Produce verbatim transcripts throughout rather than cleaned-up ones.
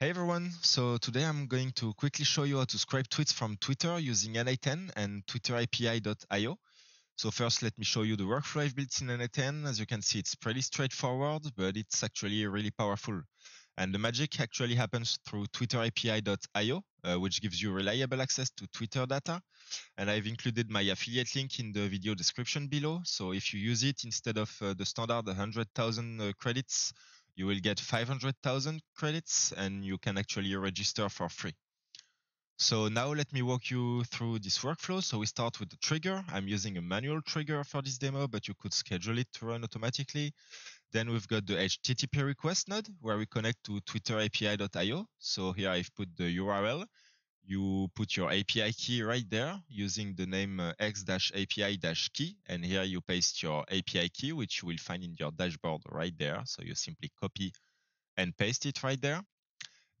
Hey everyone, so today I'm going to quickly show you how to scrape tweets from Twitter using n eight n and Twitter A P I dot i o. So first let me show you the workflow I've built in n eight n. As you can see, it's pretty straightforward, but it's actually really powerful. And the magic actually happens through Twitter A P I dot i o, uh, which gives you reliable access to Twitter data. And I've included my affiliate link in the video description below. So if you use it instead of uh, the standard one hundred thousand uh, credits, you will get five hundred thousand credits, and you can actually register for free. So now let me walk you through this workflow. So we start with the trigger. I'm using a manual trigger for this demo, but you could schedule it to run automatically. Then we've got the H T T P request node, where we connect to Twitter A P I dot i o. So here I've put the U R L. You put your A P I key right there using the name x dash A P I dash key, and here you paste your A P I key, which you will find in your dashboard right there. So you simply copy and paste it right there.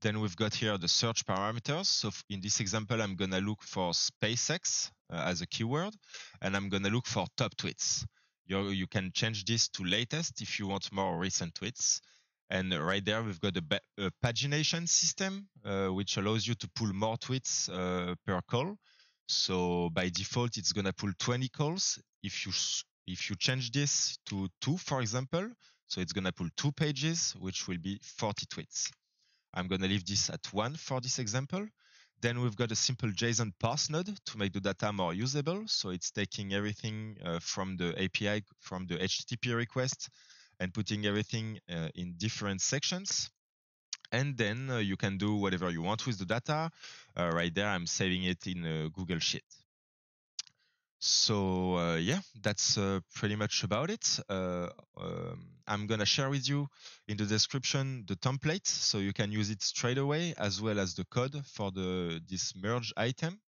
Then we've got here the search parameters. So in this example, I'm going to look for SpaceX uh, as a keyword, and I'm going to look for top tweets. You're, you can change this to latest if you want more recent tweets. And right there, we've got a, a pagination system, uh, which allows you to pull more tweets uh, per call. So by default, it's going to pull twenty calls. If you if you change this to two, for example, so it's going to pull two pages, which will be forty tweets. I'm going to leave this at one for this example. Then we've got a simple JSON parse node to make the data more usable. So it's taking everything uh, from the A P I, from the H T T P request, and putting everything uh, in different sections. And then uh, you can do whatever you want with the data. Uh, right there, I'm saving it in a Google Sheet. So uh, yeah, that's uh, pretty much about it. Uh, um, I'm gonna share with you in the description the template, so you can use it straight away, as well as the code for the this merge item.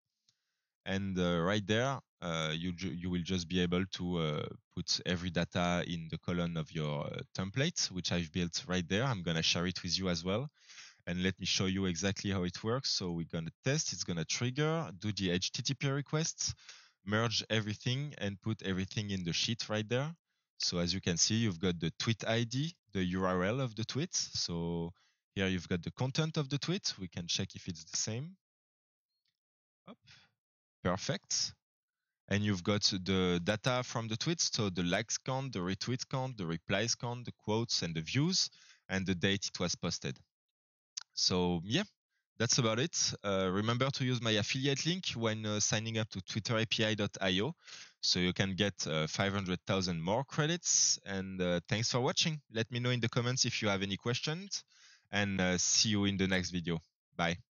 And uh, right there, Uh, you, you will just be able to uh, put every data in the column of your uh, template, which I've built right there. I'm going to share it with you as well. And let me show you exactly how it works. So we're going to test. It's going to trigger, do the H T T P requests, merge everything, and put everything in the sheet right there. So as you can see, you've got the tweet I D, the U R L of the tweet. So here you've got the content of the tweet. We can check if it's the same. Up. Perfect. And you've got the data from the tweets, so the likes count, the retweet count, the replies count, the quotes and the views, and the date it was posted. So yeah, that's about it. Uh, remember to use my affiliate link when uh, signing up to Twitter A P I dot i o, so you can get uh, five hundred thousand more credits. And uh, thanks for watching. Let me know in the comments if you have any questions, and uh, see you in the next video. Bye.